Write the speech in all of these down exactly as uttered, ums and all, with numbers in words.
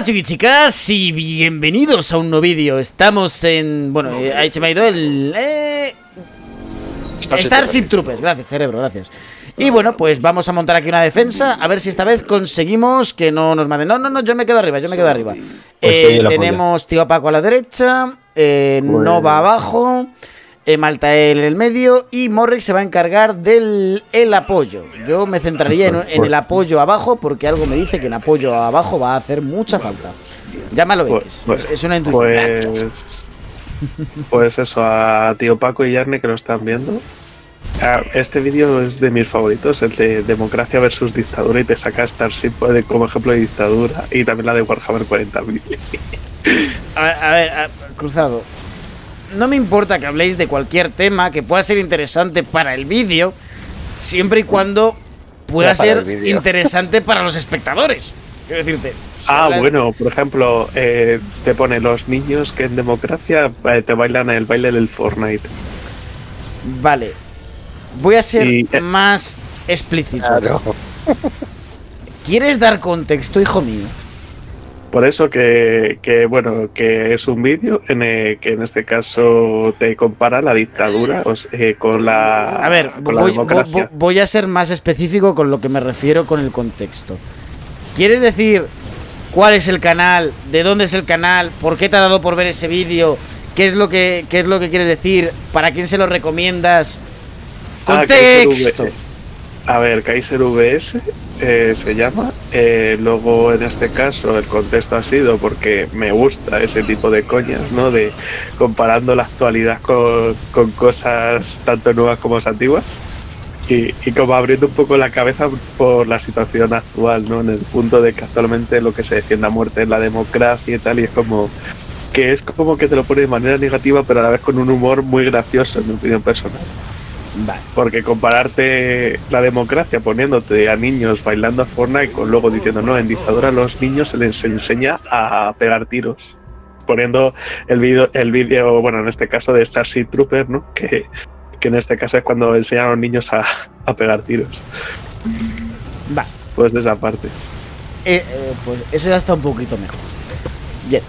Hola chicos y chicas y bienvenidos a un nuevo vídeo. Estamos en... bueno, eh, ahí se me ha ido el... Eh, Starship, Starship Troopers, gracias cerebro, gracias. Y bueno, pues vamos a montar aquí una defensa. A ver si esta vez conseguimos que no nos manden. No, no, no, yo me quedo arriba, yo me quedo arriba eh, tenemos tío Paco a la derecha, eh, Nova abajo, eh, Maltael en el medio y Morrick se va a encargar del el apoyo. Yo me centraría en, en el apoyo abajo, porque algo me dice que el apoyo abajo va a hacer mucha falta. Llámalo X, pues, es, es una intuición. Pues... pues eso, a tío Paco y Yarne que lo están viendo. Ah, este vídeo es de mis favoritos, el de democracia versus dictadura, y te saca Starship como ejemplo de dictadura y también la de Warhammer cuarenta mil. A ver, a ver a, cruzado. No me importa que habléis de cualquier tema que pueda ser interesante para el vídeo, siempre y cuando pueda ser interesante para los espectadores. Quiero decirte. Ah, bueno, por ejemplo, eh, te pone los niños que en democracia eh, te bailan el baile del Fortnite. Vale, voy a ser y... más explícito. Claro. ¿Quieres dar contexto, hijo mío? Por eso que, que bueno, que es un vídeo en el que en este caso te compara la dictadura o sea, con la, a ver, con voy, la democracia. Voy, voy a ser más específico con lo que me refiero con el contexto. ¿Quieres decir cuál es el canal? ¿De dónde es el canal? ¿Por qué te ha dado por ver ese vídeo? ¿Qué es lo que qué es lo que quieres decir? ¿Para quién se lo recomiendas? ¡Contexto! Ah, a ver, Kaiser V S eh, se llama. Eh, luego, en este caso, el contexto ha sido porque me gusta ese tipo de coñas, ¿no? De comparando la actualidad con, con cosas tanto nuevas como antiguas. Y, y como abriendo un poco la cabeza por la situación actual, ¿no? En el punto de que actualmente lo que se defiende a muerte es la democracia y tal, y es como que es como que te lo pone de manera negativa, pero a la vez con un humor muy gracioso, en mi opinión personal. Vale. Porque compararte la democracia poniéndote a niños bailando a Fortnite con luego diciendo, no, en dictadura a los niños se les enseña a pegar tiros. Poniendo el vídeo, el vídeo, bueno, en este caso de Starship Troopers, ¿no? Que... que en este caso es cuando enseñan a los niños a, a pegar tiros. Va. Pues de esa parte. Eh, eh, pues eso ya está un poquito mejor. Bien.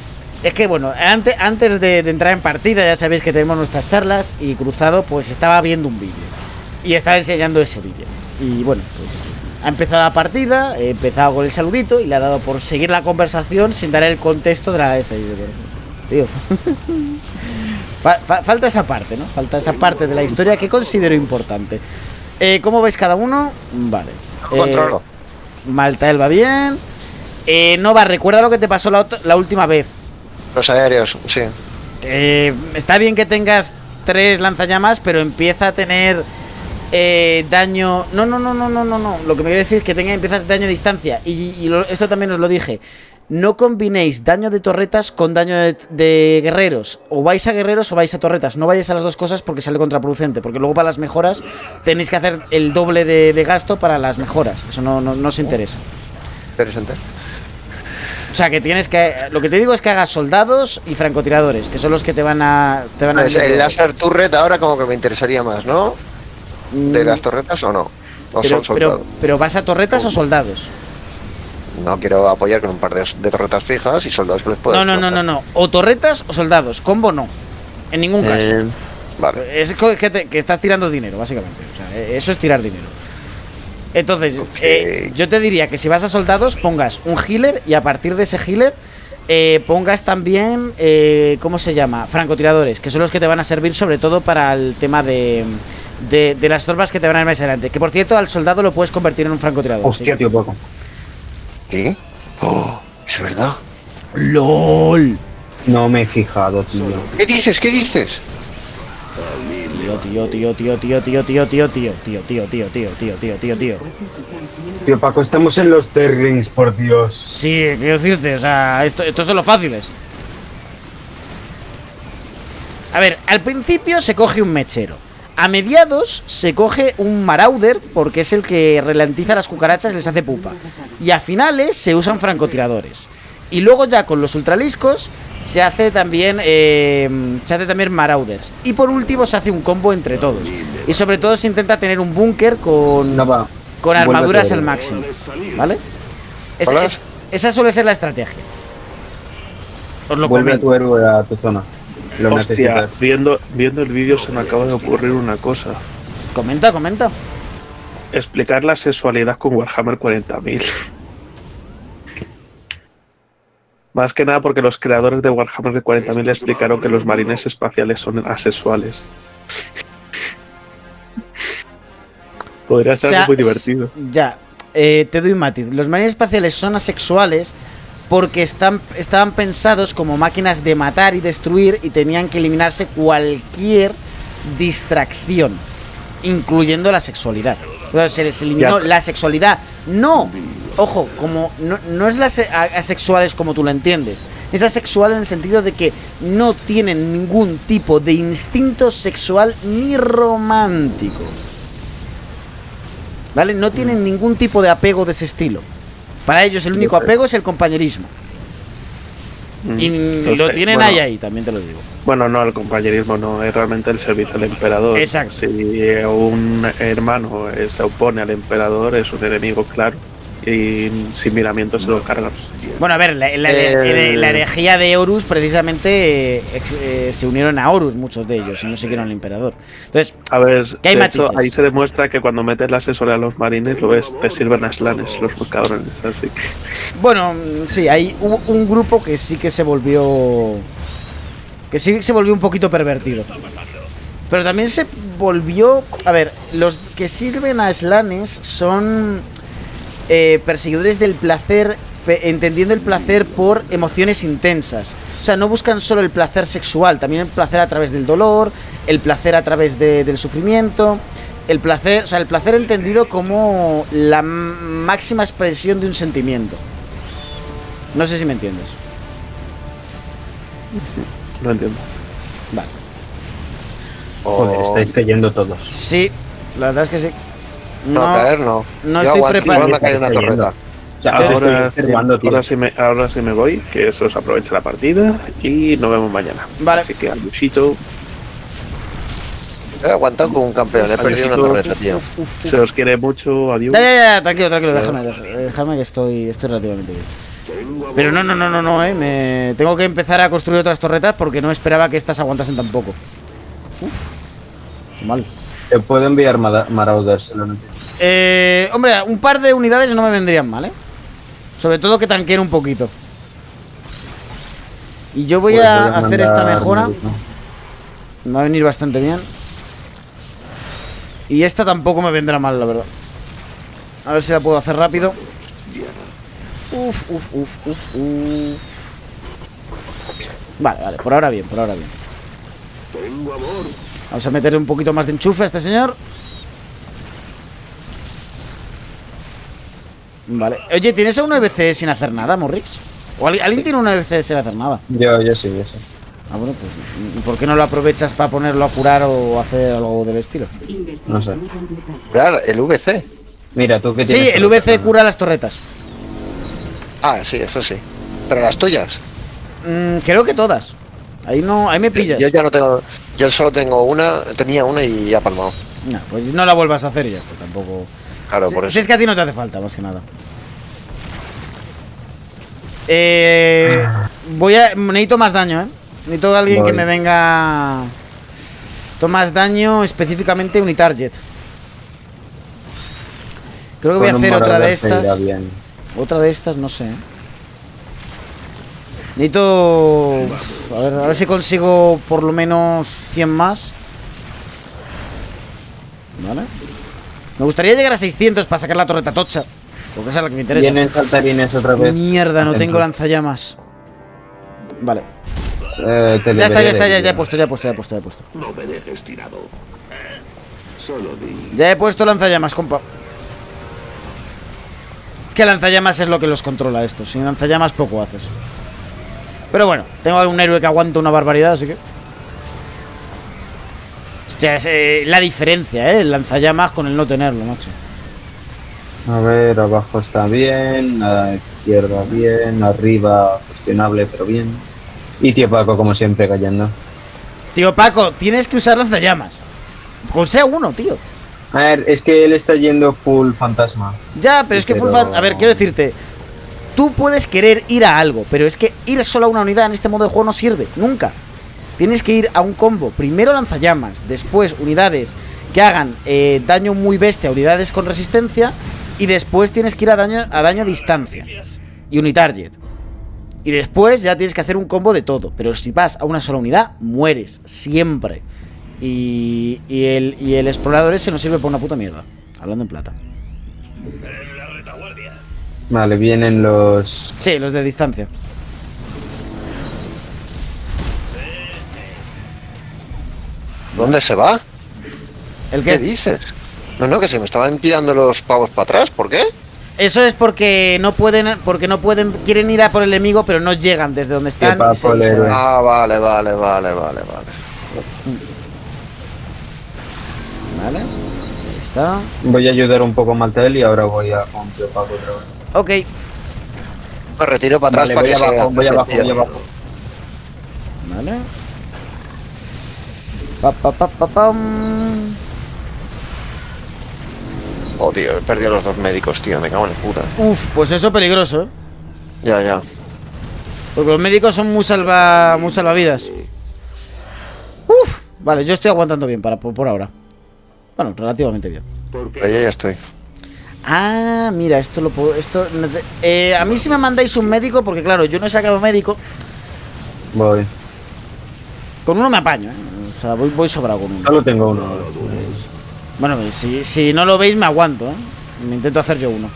Es que bueno, antes, antes de, de entrar en partida, ya sabéis que tenemos nuestras charlas y Cruzado pues estaba viendo un vídeo. Y estaba enseñando ese vídeo. Y bueno, pues ha empezado la partida, he empezado con el saludito y le ha dado por seguir la conversación sin dar el contexto de la... esta video. Tío. Falta esa parte, ¿no? Falta esa parte de la historia que considero importante. Eh, ¿Cómo veis cada uno? Vale. Eh, Controlo. Maltael va bien. Eh, Nova, recuerda lo que te pasó la, la última vez. Los aéreos, sí. Eh, está bien que tengas tres lanzallamas, pero empieza a tener eh, daño... No, no, no, no, no, no, no. Lo que me quiere decir es que tenga, empiezas daño a distancia. Y, y lo, esto también os lo dije. No combinéis daño de torretas con daño de, de guerreros. O vais a guerreros o vais a torretas. No vayáis a las dos cosas porque sale contraproducente. Porque luego para las mejoras tenéis que hacer el doble de, de gasto para las mejoras. Eso no, no, no os interesa. Interesante. O sea que tienes que... Lo que te digo es que hagas soldados y francotiradores, que son los que te van a... Te van a pues el láser turret ahora como que me interesaría más, ¿no? ¿De las torretas o no? ¿O pero, son soldados? Pero, pero ¿vas a torretas o soldados? No quiero apoyar con un par de, de torretas fijas y soldados que les puedo. No, no, no, no, no. O torretas o soldados. Combo no. En ningún caso. Eh, vale. Es que, te, que estás tirando dinero, básicamente. O sea, eso es tirar dinero. Entonces, okay. eh, yo te diría que si vas a soldados, pongas un healer y a partir de ese healer eh, pongas también, eh, ¿cómo se llama? Francotiradores, que son los que te van a servir sobre todo para el tema de... De, de las tropas que te van a ir más adelante. Que por cierto, al soldado lo puedes convertir en un francotirador. Hostia, ¿sí? Tío Paco. ¿Qué? Oh, ¿es verdad? ¡Lol! No me he fijado, tío. ¿Qué dices? ¿Qué dices? Tío, tío, tío, tío, tío, tío, tío, tío, tío, tío, tío, tío, tío, tío, tío, tío, tío. Tío Paco, estamos en los Terrins, por Dios. Sí, quiero decirte, o sea, esto, estos son los fáciles. A ver, al principio se coge un mechero. A mediados se coge un marauder, porque es el que ralentiza las cucarachas y les hace pupa. Y a finales se usan francotiradores. Y luego ya con los ultraliscos se hace también eh, se hace también marauders. Y por último se hace un combo entre todos. Y sobre todo se intenta tener un búnker con, no, con armaduras al máximo. ¿Vale? Es, es, esa suele ser la estrategia. Os lo Vuelve comento. a tu héroe a tu zona. Lo Hostia, viendo, viendo el vídeo se me acaba de ocurrir una cosa. Comenta, comenta. Explicar la sexualidad con Warhammer cuarenta mil. Más que nada porque los creadores de Warhammer de cuarenta mil explicaron que los marines espaciales son asexuales. Podría ser o sea, muy divertido. Ya, eh, te doy un matiz. Los marines espaciales son asexuales porque están, estaban pensados como máquinas de matar y destruir y tenían que eliminarse cualquier distracción, incluyendo la sexualidad. Entonces se les eliminó ya. la sexualidad. No, ojo, como no, no es las asexuales como tú la entiendes. Es asexual en el sentido de que no tienen ningún tipo de instinto sexual ni romántico. ¿Vale? No tienen ningún tipo de apego de ese estilo. Para ellos el único apego es el compañerismo. Y Entonces, lo tienen bueno, ahí, ahí, también te lo digo. Bueno, no, el compañerismo no, es realmente el servicio al emperador. Exacto. Si un hermano se opone al emperador, es un enemigo, claro. Y sin miramiento se lo cargan. Bueno, a ver, la, la, eh... la herejía de Horus, precisamente, eh, eh, se unieron a Horus muchos de ellos y no siguieron al emperador. Entonces, a ver, ¿qué hay matices? Hecho, ahí se demuestra que cuando metes la asesoría a los marines, lo ves, te sirven a Slaanesh, los buscadores. Así que... Bueno, sí, hay un, un grupo que sí que se volvió. Que sí que se volvió un poquito pervertido. Pero también se volvió. A ver, los que sirven a Slaanesh son. Eh, perseguidores del placer, pe entendiendo el placer por emociones intensas. O sea, no buscan solo el placer sexual, también el placer a través del dolor, el placer a través de, del sufrimiento, el placer, o sea, el placer entendido como la máxima expresión de un sentimiento. No sé si me entiendes. No entiendo. Vale. Joder, oh, estáis cayendo todos. Sí, la verdad es que sí. No, no, caer no. No estoy preparado. Ahora sí me, ahora sí me voy, que eso os aproveche la partida y nos vemos mañana. Vale. Así que al Luisito. He aguantado como un campeón, he perdido una torreta, tío. Uf, uf, uf. Se os quiere mucho, adiós. Ya, ya, ya, tranquilo, tranquilo, déjame, déjame que estoy, estoy relativamente bien. Pero no, no, no, no, no, eh. Me... Tengo que empezar a construir otras torretas porque no esperaba que estas aguantasen tampoco. Uf. Mal. Te puedo enviar marauders. Eh, hombre, un par de unidades no me vendrían mal, ¿eh? Sobre todo que tanqueen un poquito. Y yo voy pues a hacer esta mejora. Me va a venir bastante bien. Y esta tampoco me vendrá mal, la verdad. A ver si la puedo hacer rápido. Uf, uf, uf, uf, uf. Vale, vale, por ahora bien, por ahora bien. Tengo amor. Vamos a meterle un poquito más de enchufe a este señor. Vale. Oye, ¿tienes a un E B C sin hacer nada, Morrix? ¿O alguien, ¿alguien sí. tiene un E B C sin hacer nada? Yo, yo sí, yo sí. Ah, bueno, pues ¿por qué no lo aprovechas para ponerlo a curar o hacer algo del estilo? No sé. ¿Curar el V C? Mira, tú que tienes... Sí, el V C cura las torretas. Ah, sí, eso sí. ¿Pero las tuyas? Mm, creo que todas. Ahí no, ahí me pillas. Yo ya no tengo, yo solo tengo una, tenía una y ya palmado. No, pues no la vuelvas a hacer y ya está, tampoco. Claro, si, por eso. Si es que a ti no te hace falta, más que nada. Eh, voy a, necesito más daño, ¿eh? Necesito a alguien voy. que me venga. Necesito más daño, específicamente unitarget. Creo que voy a hacer otra de estas. Otra de estas, no sé. Necesito... A ver, a ver si consigo por lo menos cien más. Vale. Me gustaría llegar a seiscientos para sacar la torreta tocha, porque esa es la que me interesa. Vienen saltarines otra vez. Mierda, no tengo lanzallamas. Vale. Eh, ya está, ya está, ya, ya he puesto, ya he puesto, ya he puesto, ya he puesto. No me dejes tirado. Solo di... Ya he puesto lanzallamas, compa. Es que lanzallamas es lo que los controla esto. Sin lanzallamas poco haces. Pero bueno, tengo algún héroe que aguanta una barbaridad, así que... Hostia, es eh, la diferencia, ¿eh? El lanzallamas con el no tenerlo, macho. A ver, abajo está bien, a la izquierda bien, arriba cuestionable, pero bien. Y tío Paco, como siempre, cayendo. Tío Paco, tienes que usar lanzallamas. Con sea uno, tío. A ver, es que él está yendo full fantasma. Ya, pero es que pero... full fantasma... A ver, quiero decirte... Tú puedes querer ir a algo, pero es que ir solo a una unidad en este modo de juego no sirve, nunca. Tienes que ir a un combo. Primero lanzallamas, después unidades que hagan eh, daño muy bestia, unidades con resistencia, y después tienes que ir a daño a daño a distancia y unitarget. Y después ya tienes que hacer un combo de todo. Pero si vas a una sola unidad, mueres, siempre. Y, y, el, y el explorador ese no sirve para una puta mierda. Hablando en plata. Vale, vienen los... Sí, los de distancia. ¿Dónde se va? ¿El qué? ¿Qué dices? No, no, que se me estaban tirando los pavos para atrás, ¿por qué? Eso es porque no pueden, porque no pueden, quieren ir a por el enemigo, pero no llegan desde donde están. Se, se... Ah, vale, vale, vale, vale, vale. Vale, ahí está. Voy a ayudar un poco a Mattel y ahora voy a comprar Paco otra vez. Ok. Me retiro para atrás, vale, para voy, que abajo, voy abajo, voy abajo. Vale. Pa, pa, pa, pa, pam. Oh, tío, he perdido los dos médicos, tío, me cago en la puta. Uf, pues eso es peligroso, ¿eh? Ya, ya. Porque los médicos son muy salva... muy salvavidas. Uf, vale, yo estoy aguantando bien para, por, por ahora. Bueno, relativamente bien. Pero ya, ya estoy. Ah, mira, esto lo puedo... Esto... Eh, a mí si me mandáis un médico, porque claro, yo no he sacado médico. Voy. Con uno me apaño, ¿eh? O sea, voy, voy sobrado con uno. Solo tengo uno. Bueno, si, si no lo veis me aguanto, ¿eh? Me intento hacer yo uno.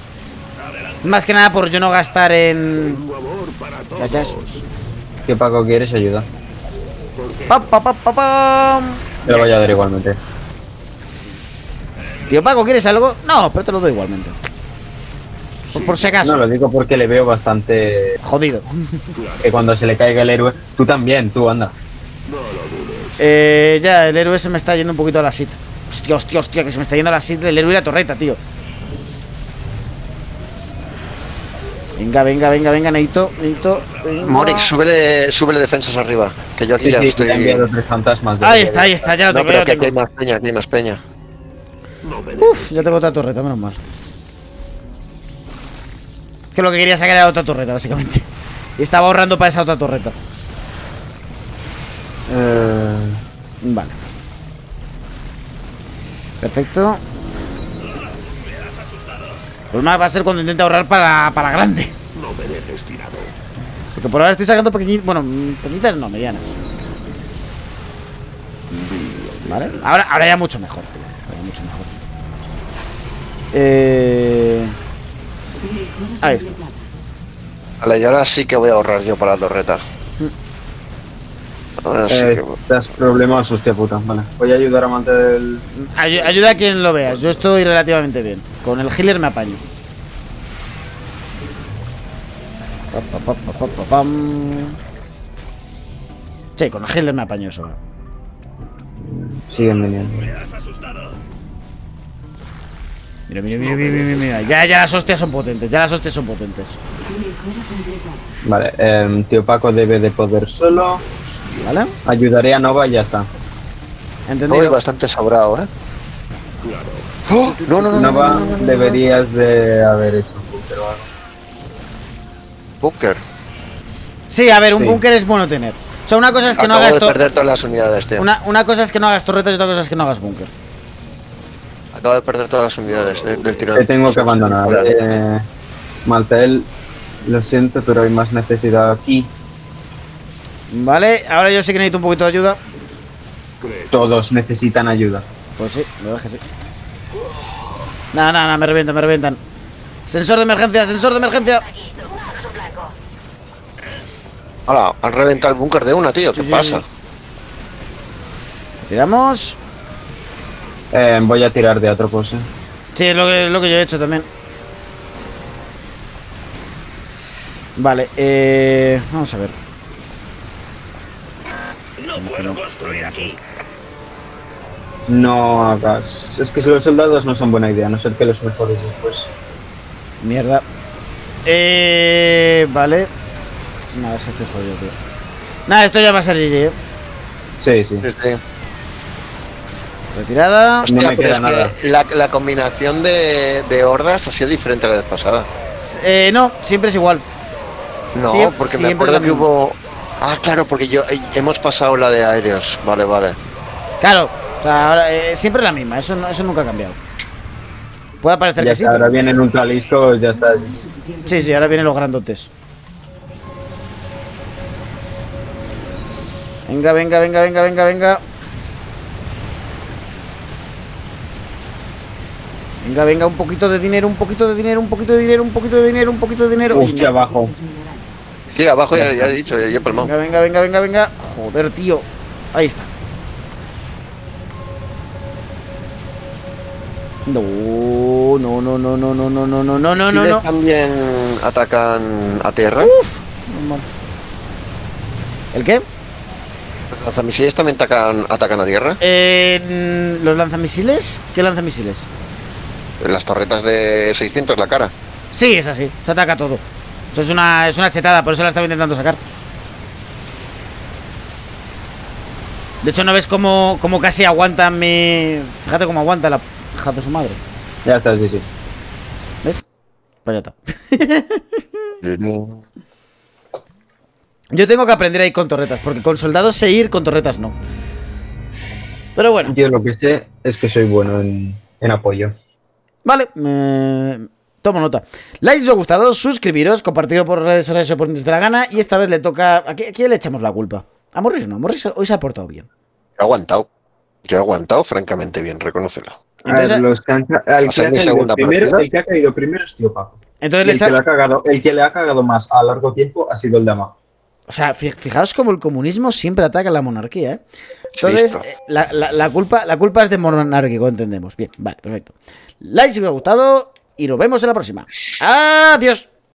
Más que nada por yo no gastar en... Gracias. ¿Qué Paco quieres? Ayuda. Pa, pa, pa, pa, pa. Te lo voy a dar igualmente. Tío Paco, ¿quieres algo? No, pero te lo doy igualmente. Por, por si acaso. No, lo digo porque le veo bastante... jodido. Que cuando se le caiga el héroe... Tú también, tú, anda. Eh, ya, el héroe se me está yendo un poquito a la shit. Hostia, hostia, hostia, que se me está yendo la sed del héroe y la torreta, tío. Venga, venga, venga, venga, Neito, Neito. Morix, súbele, súbele defensas arriba. Que yo aquí sí, ya sí, estoy. Tres fantasmas de ahí está, ahí está, ya lo tengo. No, pero que aquí hay más peña, aquí hay más peña. Uf, ya tengo otra torreta, menos mal. Que lo que quería sacar era otra torreta, básicamente. Y estaba ahorrando para esa otra torreta. Eh... Vale. Perfecto. El problema va a ser cuando intente ahorrar para, para grande. Porque por ahora estoy sacando pequeñitas. Bueno, pequeñitas no, medianas. Vale. Ahora, ahora ya mucho mejor, tío. Ahora mucho mejor. Eh... Ahí está. Vale, y ahora sí que voy a ahorrar yo para la torreta. Ahora sí eh, que... Estás problemas, hostia puta. Vale, voy a ayudar a mantener el... Ay ayuda a quien lo veas, yo estoy relativamente bien. Con el healer me apaño. Pa, pa, pa, pa, pa, pam. Sí, con el healer me apaño eso. Siguen viniendo. Mira, mira, mira, mira, mira, mira. Ya, ya las hostias son potentes, ya las hostias son potentes. Vale, eh, tío Paco debe de poder solo. ¿Vale? Ayudaré a Nova y ya está. Entendido. Voy bastante sobrado, ¿eh? ¡Oh! No, no, no, Nova, no, no, no, no, deberías de haber hecho un búnker o algo. ¿Búnker? Sí, a ver, un sí. Búnker es bueno tener. O sea, una cosa es que Acabo no hagas... de perder todas las unidades, tío. Una, una cosa es que no hagas torretas y otra cosa es que no hagas búnker. Acabo de perder todas las unidades de, del tirón. Te tengo que abandonar. Eh, Maltel, lo siento, pero hay más necesidad aquí. Vale, ahora yo sí que necesito un poquito de ayuda. Todos necesitan ayuda. Pues sí, la verdad es que sí. No, no, no, me revientan, me revientan. Sensor de emergencia, sensor de emergencia. Hola, han reventado el búnker de una, tío, ¿qué sí, pasa? Sí. Tiramos. Eh, voy a tirar de otro pose. Sí, es lo que, es lo que yo he hecho también. Vale, eh, vamos a ver. No, no hagas. Es que si los soldados no son buena idea, a no ser que los mejores después. Mierda. Eh. Vale. Nada, se estoy jodido, tío. Nada, esto ya va a ser G G. Sí, sí. Este. Retirada. No me queda nada. La, la combinación de, de hordas ha sido diferente a la vez pasada. Eh, no, siempre es igual. No, Sie porque me acuerdo que hubo... Ah, claro, porque yo eh, hemos pasado la de aéreos. Vale, vale. Claro, o sea, ahora, eh, siempre la misma, eso, no, eso nunca ha cambiado. Puede parecer ya que está, sí. Ahora pero... vienen ultraliscos, ya está. Sí, sí, ahora vienen los grandotes. Venga, venga, venga, venga, venga, venga. Venga, venga, un poquito de dinero, un poquito de dinero, un poquito de dinero, un poquito de dinero, un poquito de dinero. Hostia, abajo. Sí, abajo ya, ya he dicho, ya he palmado. Venga, venga, venga, venga, venga. Joder, tío. Ahí está. No, no, no, no, no, no, no, no, no, no, no, no, no. También atacan a tierra. Uf. ¿El qué? ¿Los lanzamisiles también atacan, atacan a tierra? Eh, ¿Los lanzamisiles? ¿Qué lanzamisiles? Las torretas de seiscientos, la cara. Sí, es así, se ataca todo. Eso es una, es una chetada, por eso la estaba intentando sacar. De hecho, ¿no ves cómo, cómo casi aguanta mi...? Fíjate cómo aguanta la hija de su madre. Ya está, sí, sí. ¿Ves? Pues ya está. Yo tengo que aprender a ir con torretas, porque con soldados sé ir, con torretas no. Pero bueno. Yo lo que sé es que soy bueno en, en apoyo. Vale, eh, tomo nota. Like si os ha gustado, suscribiros, compartido por redes sociales o por donde os dé la gana. Y esta vez le toca... ¿A quién, a quién le echamos la culpa? A Morris no, Morris hoy se ha portado bien. He aguantado. Yo he aguantado francamente bien, reconócelo. Entonces, a ver, los canca... al que, mi segunda primero, el que ha caído primero es tío Paco. Entonces, le el, echa... que le ha cagado, el que le ha cagado más a largo tiempo ha sido el de abajo. O sea, fijaos como el comunismo siempre ataca a la monarquía, ¿eh? Entonces, la, la, la, culpa, la culpa es de monárquico, entendemos. Bien, vale, perfecto. Like si os ha gustado y nos vemos en la próxima. ¡Adiós!